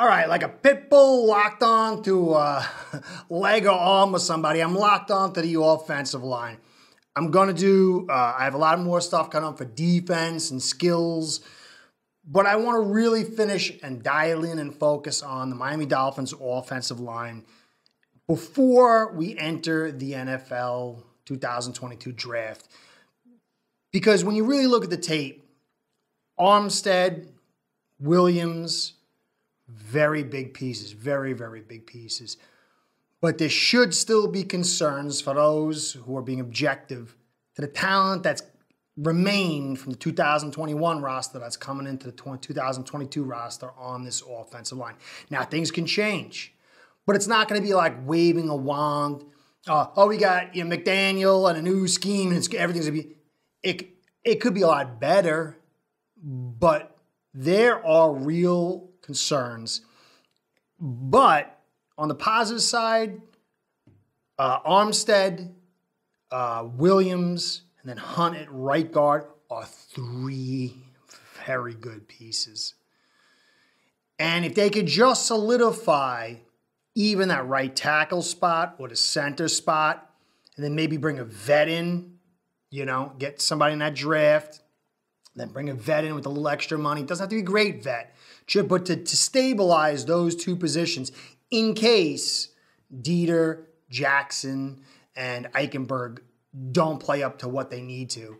All right, like a pit bull locked on to a leg or arm or somebody, I'm locked on to the offensive line. I'm going to do, I have a lot more stuff coming up for defense and skills, but I want to really finish and dial in and focus on the Miami Dolphins offensive line before we enter the NFL 2022 draft. Because when you really look at the tape, Armstead, Williams, very big pieces, very, very big pieces. But there should still be concerns for those who are being objective to the talent that's remained from the 2021 roster that's coming into the 2022 roster on this offensive line. Now, things can change, but it's not going to be like waving a wand. We got McDaniel and a new scheme, and everything's going to be... It could be a lot better, but there are real concerns. But... on the positive side, Armstead, Williams, and then Hunt at right guard are three very good pieces. And if they could just solidify even that right tackle spot or the center spot, and then maybe bring a vet in, you know, get somebody in that draft, then bring a vet in with a little extra money. It doesn't have to be a great vet, but to stabilize those two positions, in case Dieter, Jackson, and Eichenberg don't play up to what they need to.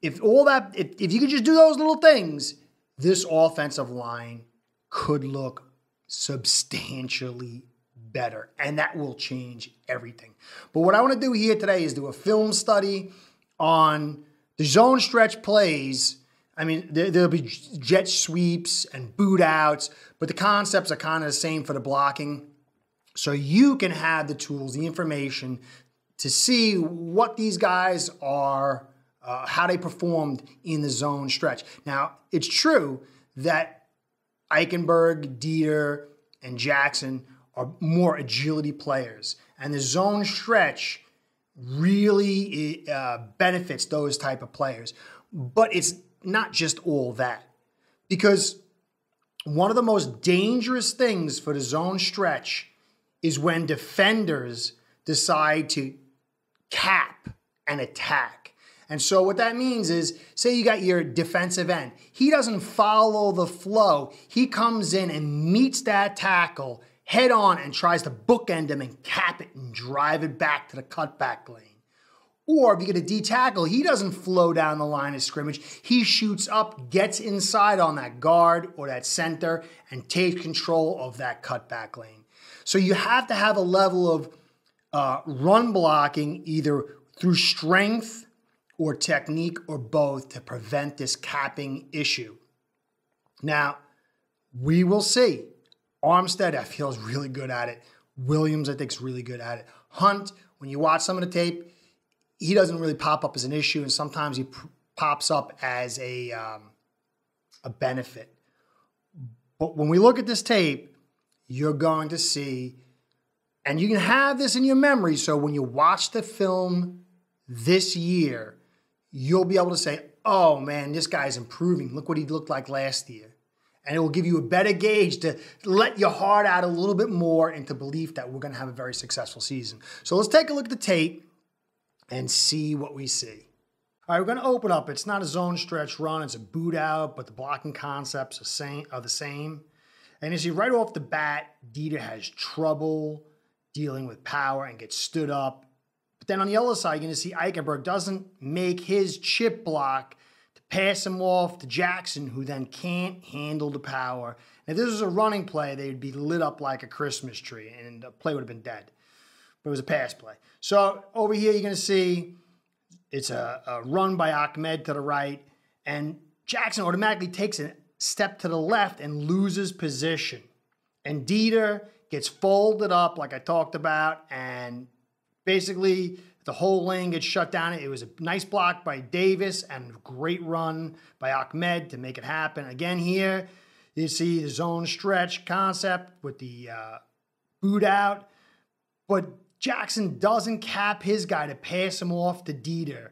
If you could just do those little things, this offensive line could look substantially better, and that will change everything. But what I want to do here today is do a film study on the zone stretch plays. I mean, there'll be jet sweeps and boot outs, but the concepts are kind of the same for the blocking. So you can have the tools, the information to see what these guys are, how they performed in the zone stretch. Now, it's true that Eichenberg, Dieter, and Jackson are more agility players, and the zone stretch really benefits those type of players. But it's not just all that, because one of the most dangerous things for the zone stretch is when defenders decide to cap and attack. And so what that means is, say you got your defensive end. He doesn't follow the flow. He comes in and meets that tackle head on and tries to bookend him and cap it and drive it back to the cutback lane. Or if you get a D tackle, he doesn't flow down the line of scrimmage. He shoots up, gets inside on that guard or that center, and takes control of that cutback lane. So you have to have a level of run blocking, either through strength or technique or both, to prevent this capping issue. Now, we will see. Armstead, I feel, is really good at it. Williams, I think, is really good at it. Hunt, when you watch some of the tape, he doesn't really pop up as an issue, and sometimes he pops up as a benefit. But when we look at this tape, you're going to see, and you can have this in your memory, so when you watch the film this year, you'll be able to say, oh man, this guy's improving. Look what he looked like last year. And it will give you a better gauge to let your heart out a little bit more into belief that we're going to have a very successful season. So let's take a look at the tape and see what we see. All right, we're gonna open up. It's not a zone stretch run, it's a boot out, but the blocking concepts are the same. And you see right off the bat, Dieter has trouble dealing with power and gets stood up. But then on the other side, you're gonna see Eichenberg doesn't make his chip block to pass him off to Jackson, who then can't handle the power. And if this was a running play, they'd be lit up like a Christmas tree and the play would have been dead. But it was a pass play. So over here, you're going to see it's a run by Ahmed to the right. And Jackson automatically takes a step to the left and loses position. And Dieter gets folded up like I talked about. And basically, the whole lane gets shut down. It was a nice block by Davis and a great run by Ahmed to make it happen. Again here, you see the zone stretch concept with the boot out. But Jackson doesn't cap his guy to pass him off to Dieter.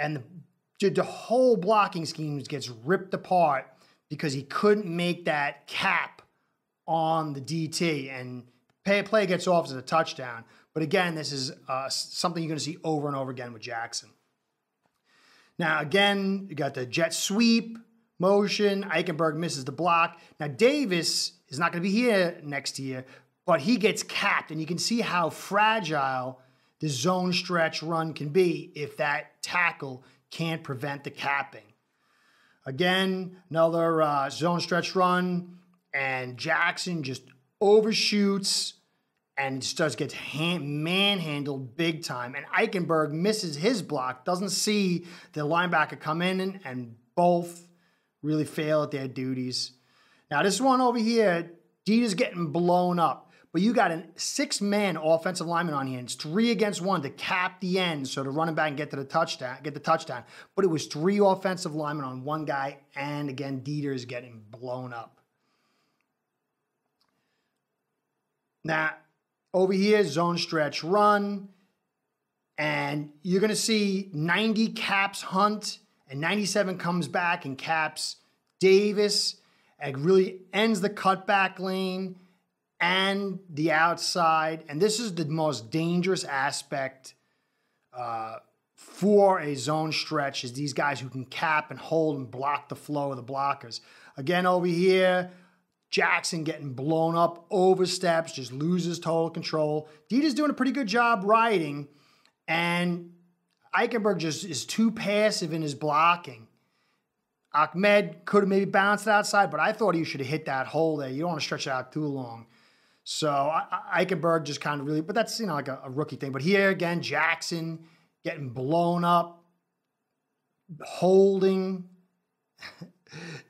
And the whole blocking scheme gets ripped apart because he couldn't make that cap on the DT and play gets off as a touchdown. But again, this is something you're going to see over and over again with Jackson. Now, again, you got the jet sweep motion. Eichenberg misses the block. Now, Davis is not going to be here next year, but he gets capped, and you can see how fragile the zone stretch run can be if that tackle can't prevent the capping. Again, another zone stretch run, and Jackson just overshoots and starts gets manhandled big time. And Eichenberg misses his block, doesn't see the linebacker come in, and both really fail at their duties. Now, this one over here, Dieter's getting blown up. But you got a six-man offensive lineman on here, and it's 3 against 1 to cap the end so the running back can get to the touchdown, get the touchdown. But it was 3 offensive linemen on 1 guy, and again, Dieter is getting blown up. Now, over here, zone stretch run, and you're going to see 90 caps Hunt, and 97 comes back and caps Davis. It really ends the cutback lane and the outside. And this is the most dangerous aspect for a zone stretch, is these guys who can cap and hold and block the flow of the blockers. Again, over here, Jackson getting blown up, oversteps, just loses total control. Dieter's doing a pretty good job riding, and Eichenberg just is too passive in his blocking. Ahmed could have maybe bounced it outside, but I thought he should have hit that hole there. You don't want to stretch it out too long. So Eichenberg just kind of really, but that's, you know, like a rookie thing. But here again, Jackson getting blown up, holding,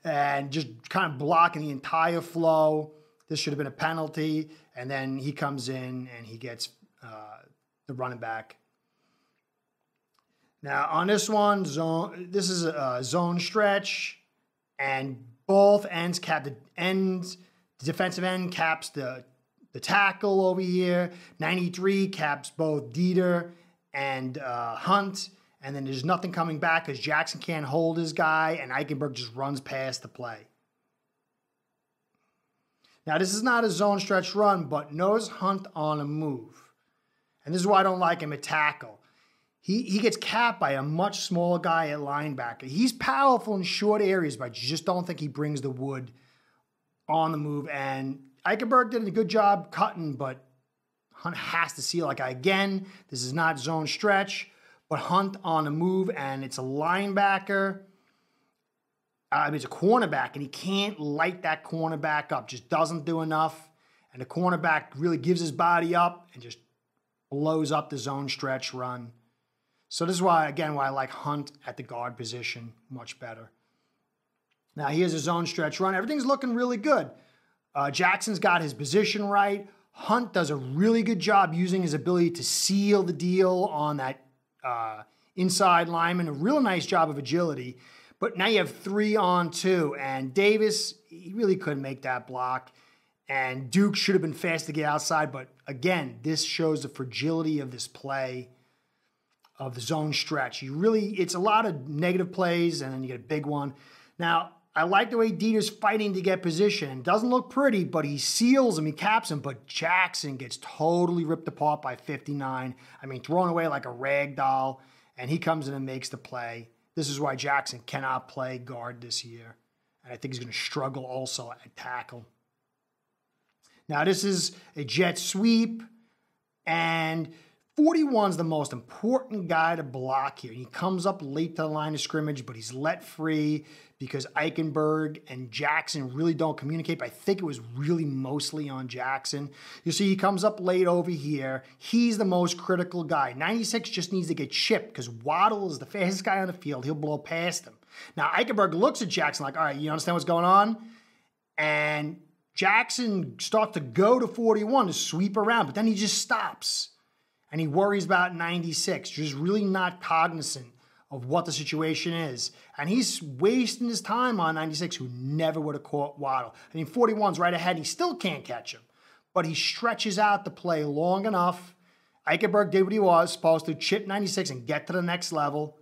and just kind of blocking the entire flow. This should have been a penalty. And then he comes in and he gets the running back. Now, on this one, this is a zone stretch, and both ends cap the ends. The defensive end caps the tackle over here. 93 caps both Dieter and Hunt, and then there's nothing coming back because Jackson can't hold his guy, and Eichenberg just runs past the play. Now, this is not a zone stretch run, but knows Hunt on a move. And this is why I don't like him at tackle. He gets capped by a much smaller guy at linebacker. He's powerful in short areas, but you just don't think he brings the wood on the move. And Eichenberg did a good job cutting, but Hunt has to see, like, again, this is not zone stretch, but Hunt on the move, and it's a linebacker. I mean, it's a cornerback, and he can't light that cornerback up. Just doesn't do enough. And the cornerback really gives his body up and just blows up the zone stretch run. So this is why, again, why I like Hunt at the guard position much better. Now, here's a zone stretch run. Everything's looking really good. Jackson's got his position right. Hunt does a really good job using his ability to seal the deal on that inside lineman. A real nice job of agility. But now you have 3 on 2. And Davis, he really couldn't make that block. And Duke should have been fast to get outside. But, again, this shows the fragility of this play, of the zone stretch. You really, it's a lot of negative plays, and then you get a big one. Now, I like the way Dieter's fighting to get position. Doesn't look pretty, but he seals him, he caps him, but Jackson gets totally ripped apart by 59. I mean, thrown away like a rag doll, and he comes in and makes the play. This is why Jackson cannot play guard this year, and I think he's going to struggle also at tackle. Now, this is a jet sweep, and 41's the most important guy to block here. He comes up late to the line of scrimmage, but he's let free because Eichenberg and Jackson really don't communicate, but I think it was really mostly on Jackson. You see he comes up late over here. He's the most critical guy. 96 just needs to get chipped because Waddle is the fastest guy on the field. He'll blow past him. Now, Eichenberg looks at Jackson like, all right, you understand what's going on? And Jackson starts to go to 41 to sweep around, but then he just stops. And he worries about 96. Just really not cognizant of what the situation is. And he's wasting his time on 96, who never would have caught Waddle. I mean, 41's right ahead. And he still can't catch him. But he stretches out the play long enough. Eichenberg did what he was supposed to, chip 96 and get to the next level.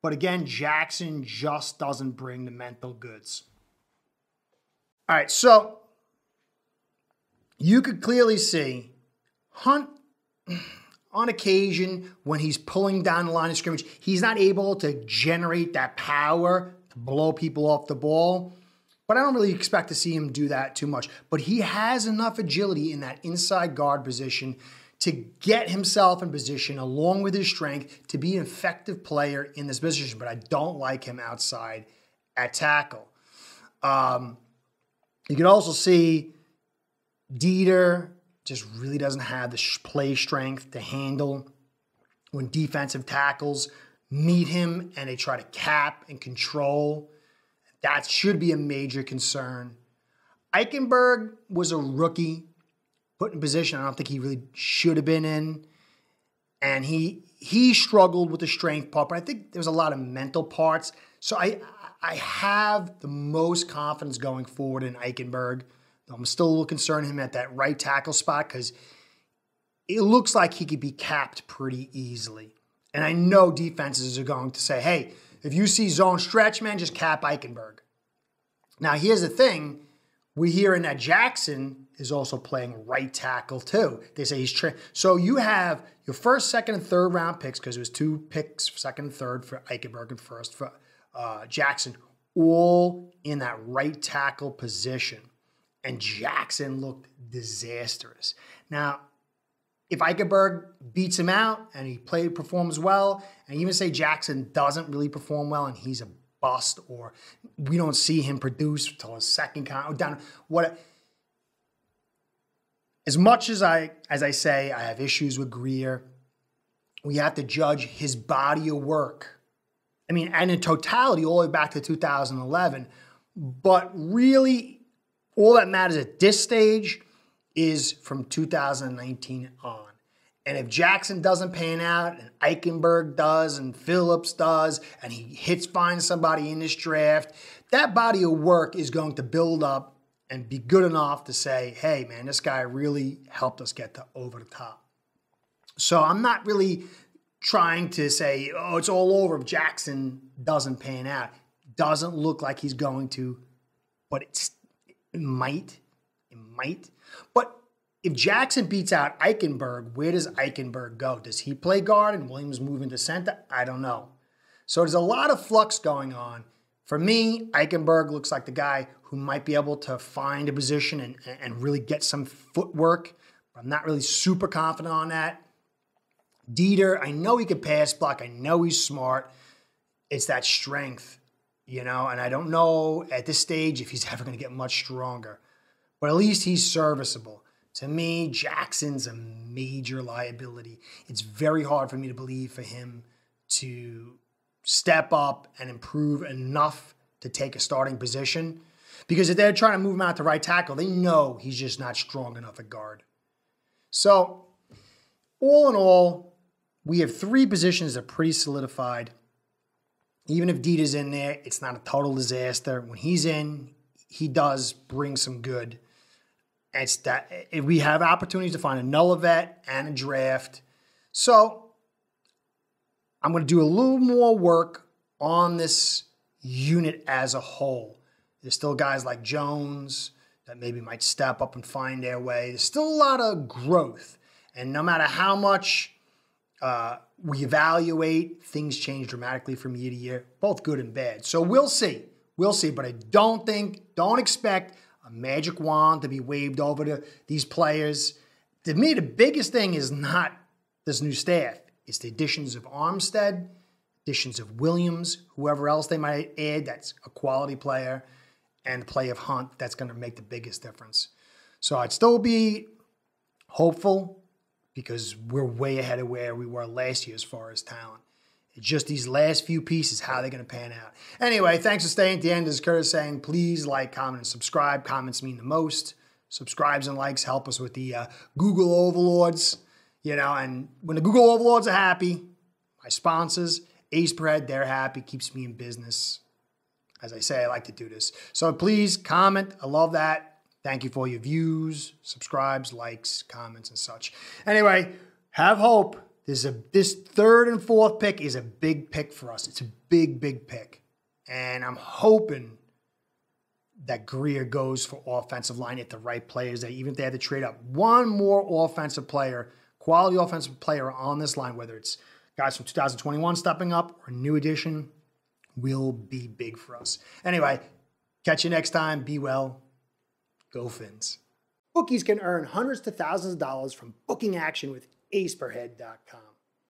But again, Jackson just doesn't bring the mental goods. All right, so you could clearly see Hunt, on occasion, when he's pulling down the line of scrimmage, he's not able to generate that power to blow people off the ball. But I don't really expect to see him do that too much. But he has enough agility in that inside guard position to get himself in position, along with his strength, to be an effective player in this position. But I don't like him outside at tackle. You can also see Dieter just really doesn't have the play strength to handle when defensive tackles meet him and they try to cap and control. That should be a major concern. Eichenberg was a rookie put in position I don't think he really should have been in. And he struggled with the strength part, but I think there's a lot of mental parts. So I have the most confidence going forward in Eichenberg. I'm still a little concerned him at that right tackle spot because it looks like he could be capped pretty easily. And I know defenses are going to say, hey, if you see zone stretch, man, just cap Eichenberg. Now, here's the thing. We're hearing that Jackson is also playing right tackle, too. They say he's so you have your first, second, and third round picks, because it was 2 picks, second and third for Eichenberg and first for Jackson, all in that right tackle position. And Jackson looked disastrous. Now, if Eichenberg beats him out and he performs well, and even say Jackson doesn't really perform well and he's a bust or we don't see him produce until his second down, as much as I say I have issues with Greer, we have to judge his body of work. I mean, and in totality, all the way back to 2011. But really, all that matters at this stage is from 2019 on. And if Jackson doesn't pan out, and Eichenberg does, and Phillips does, and he finds somebody in this draft, that body of work is going to build up and be good enough to say, hey, man, this guy really helped us get to over the top. So I'm not really trying to say, oh, it's all over if Jackson doesn't pan out. Doesn't look like he's going to, but it might. But if Jackson beats out Eichenberg, where does Eichenberg go? Does he play guard and Williams move into center? I don't know. So there's a lot of flux going on. For me, Eichenberg looks like the guy who might be able to find a position and really get some footwork. I'm not really super confident on that. Dieter, I know he can pass block. I know he's smart. It's that strength, you know, and I don't know at this stage if he's ever going to get much stronger. But at least he's serviceable. To me, Jackson's a major liability. It's very hard for me to believe for him to step up and improve enough to take a starting position. Because if they're trying to move him out to right tackle, they know he's just not strong enough at guard. So, all in all, we have 3 positions that are pretty solidified. Even if Dieter's in there, it's not a total disaster. When he's in, he does bring some good. It's that if we have opportunities to find another vet and a draft. So I'm going to do a little more work on this unit as a whole. There's still guys like Jones that maybe might step up and find their way. There's still a lot of growth. And no matter how much we evaluate, things change dramatically from year to year, both good and bad. So we'll see. We'll see. But I don't expect a magic wand to be waved over to these players. To me, the biggest thing is not this new staff. It's the additions of Armstead, additions of Williams, whoever else they might add that's a quality player, and the play of Hunt that's going to make the biggest difference. So I'd still be hopeful because we're way ahead of where we were last year as far as talent. It's just these last few pieces, how they're going to pan out. Anyway, thanks for staying at the end. This is Curtis saying, please like, comment, and subscribe. Comments mean the most. Subscribes and likes help us with the Google overlords. You know, and when the Google overlords are happy, my sponsors, Ace Per Head, they're happy. Keeps me in business. As I say, I like to do this. So please comment. I love that. Thank you for your views, subscribes, likes, comments, and such. Anyway, have hope. This 3rd and 4th pick is a big pick for us. It's a big, big pick. And I'm hoping that Greer goes for offensive line at the right players. That even if they had to trade up one more offensive player, quality offensive player on this line, whether it's guys from 2021 stepping up or new addition, will be big for us. Anyway, catch you next time. Be well. Go Fins. Bookies can earn hundreds to thousands of dollars from booking action with AcePerHead.com.